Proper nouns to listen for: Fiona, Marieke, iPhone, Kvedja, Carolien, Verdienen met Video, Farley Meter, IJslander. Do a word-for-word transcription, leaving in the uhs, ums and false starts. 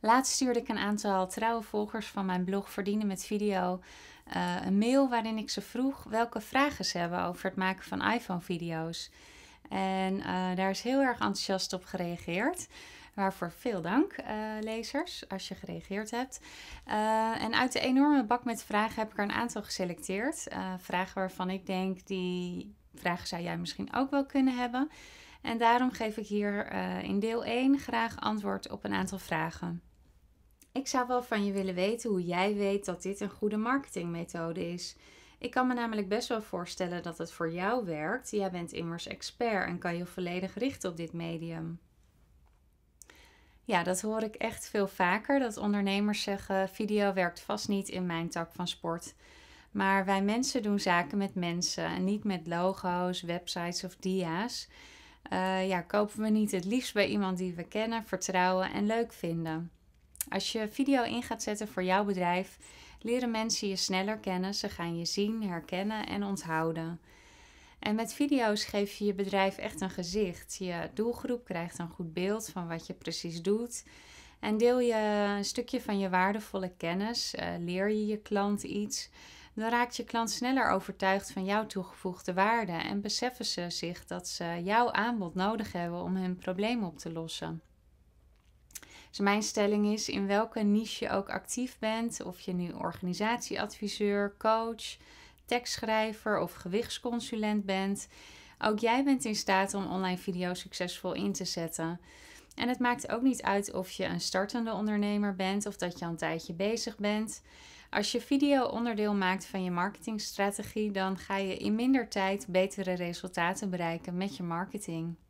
Laatst stuurde ik een aantal trouwe volgers van mijn blog Verdienen met Video uh, een mail waarin ik ze vroeg welke vragen ze hebben over het maken van iPhone-video's. En uh, daar is heel erg enthousiast op gereageerd. Waarvoor veel dank, uh, lezers, als je gereageerd hebt. Uh, en uit de enorme bak met vragen heb ik er een aantal geselecteerd. Uh, vragen waarvan ik denk, die vragen zou jij misschien ook wel kunnen hebben. En daarom geef ik hier uh, in deel één graag antwoord op een aantal vragen. Ik zou wel van je willen weten hoe jij weet dat dit een goede marketingmethode is. Ik kan me namelijk best wel voorstellen dat het voor jou werkt. Jij bent immers expert en kan je volledig richten op dit medium. Ja, dat hoor ik echt veel vaker, dat ondernemers zeggen, video werkt vast niet in mijn tak van sport. Maar wij mensen doen zaken met mensen en niet met logo's, websites of dia's. Uh, ja, kopen we niet het liefst bij iemand die we kennen, vertrouwen en leuk vinden. Als je video in gaat zetten voor jouw bedrijf, leren mensen je sneller kennen. Ze gaan je zien, herkennen en onthouden. En met video's geef je je bedrijf echt een gezicht. Je doelgroep krijgt een goed beeld van wat je precies doet. En deel je een stukje van je waardevolle kennis, uh, leer je je klant iets, dan raakt je klant sneller overtuigd van jouw toegevoegde waarde en beseffen ze zich dat ze jouw aanbod nodig hebben om hun probleem op te lossen. Dus mijn stelling is, in welke niche je ook actief bent, of je nu organisatieadviseur, coach, tekstschrijver of gewichtsconsulent bent, ook jij bent in staat om online video's succesvol in te zetten. En het maakt ook niet uit of je een startende ondernemer bent of dat je al een tijdje bezig bent. Als je video onderdeel maakt van je marketingstrategie, dan ga je in minder tijd betere resultaten bereiken met je marketing.